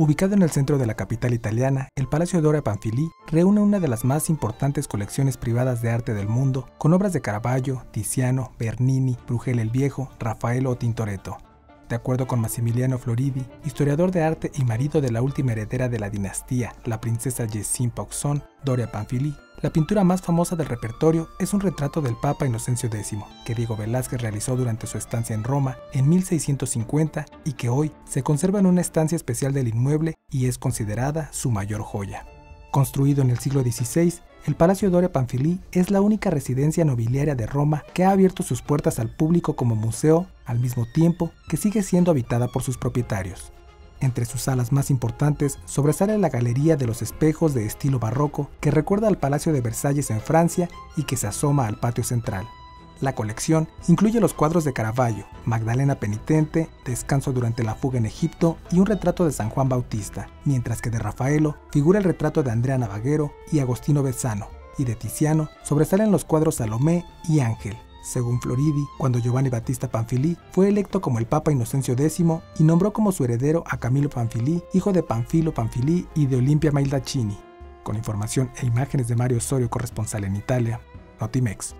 Ubicado en el centro de la capital italiana, el Palacio Doria Pamphilj reúne una de las más importantes colecciones privadas de arte del mundo, con obras de Caravaggio, Tiziano, Bernini, Brueghel el Viejo, Rafael o Tintoretto. De acuerdo con Massimiliano Floridi, historiador de arte y marido de la última heredera de la dinastía, la princesa Gesine Pogson Doria Pamphilj, la pintura más famosa del repertorio es un retrato del Papa Inocencio X, que Diego Velázquez realizó durante su estancia en Roma en 1650 y que hoy se conserva en una estancia especial del inmueble y es considerada su mayor joya. Construido en el siglo XVI, el Palacio Doria Pamphilj es la única residencia nobiliaria de Roma que ha abierto sus puertas al público como museo, al mismo tiempo que sigue siendo habitada por sus propietarios. Entre sus salas más importantes sobresale la Galería de los Espejos de estilo barroco que recuerda al Palacio de Versalles en Francia y que se asoma al patio central. La colección incluye los cuadros de Caravaggio, Magdalena Penitente, Descanso durante la Fuga en Egipto y un retrato de San Juan Bautista, mientras que de Rafaelo figura el retrato de Andrea Navagero y Agostino Bezzano, y de Tiziano sobresalen los cuadros Salomé y Ángel. Según Floridi, cuando Giovanni Battista Pamphilj fue electo como el Papa Inocencio X y nombró como su heredero a Camilo Pamphilj, hijo de Panfilo Pamphilj y de Olimpia Maildacini. Con información e imágenes de Mario Osorio, corresponsal en Italia, Notimex.